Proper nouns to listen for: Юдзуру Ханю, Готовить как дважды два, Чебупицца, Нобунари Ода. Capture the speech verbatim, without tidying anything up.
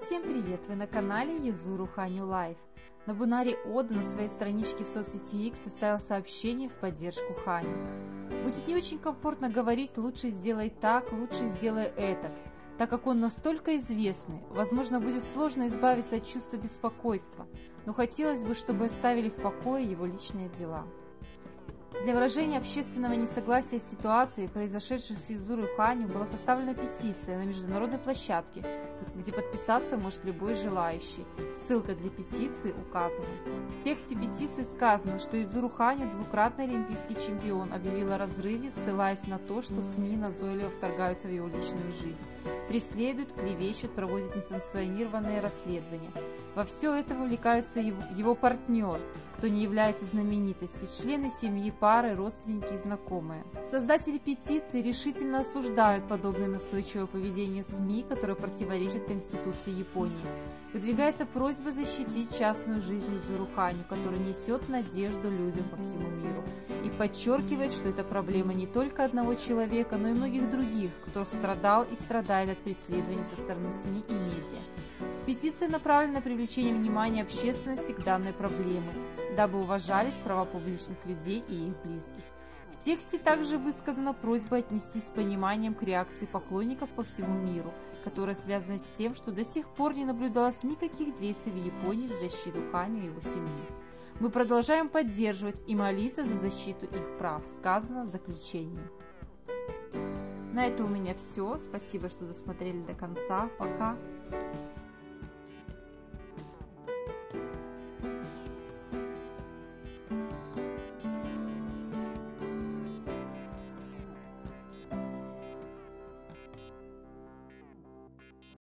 Всем привет! Вы на канале Юдзуру Ханю Лайф. Нобунари Ода на своей страничке в соцсети X составил сообщение в поддержку Ханю. Будет не очень комфортно говорить «лучше сделай так, лучше сделай это», так как он настолько известный, возможно, будет сложно избавиться от чувства беспокойства, но хотелось бы, чтобы оставили в покое его личные дела. Для выражения общественного несогласия с ситуацией, произошедшей с Юдзуру Ханю, была составлена петиция на международной площадке, где подписаться может любой желающий. Ссылка для петиции указана. В тексте петиции сказано, что Юдзуру Ханю, двукратный олимпийский чемпион, объявил о разрыве, ссылаясь на то, что СМИ назойливо вторгаются в его личную жизнь, преследуют, клевещут, проводят несанкционированные расследования. Во все это вовлекаются его, его партнер, кто не является знаменитостью, члены семьи, пары, родственники и знакомые. Создатели петиции решительно осуждают подобное настойчивое поведение СМИ, которое противоречит Конституции Японии. Выдвигается просьба защитить частную жизнь Юдзуру Ханю, которая несет надежду людям по всему миру, и подчеркивает, что это проблема не только одного человека, но и многих других, кто страдал и страдает от преследований со стороны СМИ и медиа. Петиция направлена на привлечение внимания общественности к данной проблеме, дабы уважались права публичных людей и их близких. В тексте также высказана просьба отнестись с пониманием к реакции поклонников по всему миру, которая связана с тем, что до сих пор не наблюдалось никаких действий в Японии в защиту Ханю и его семьи. Мы продолжаем поддерживать и молиться за защиту их прав, сказано в заключении. На этом у меня все. Спасибо, что досмотрели до конца. Пока!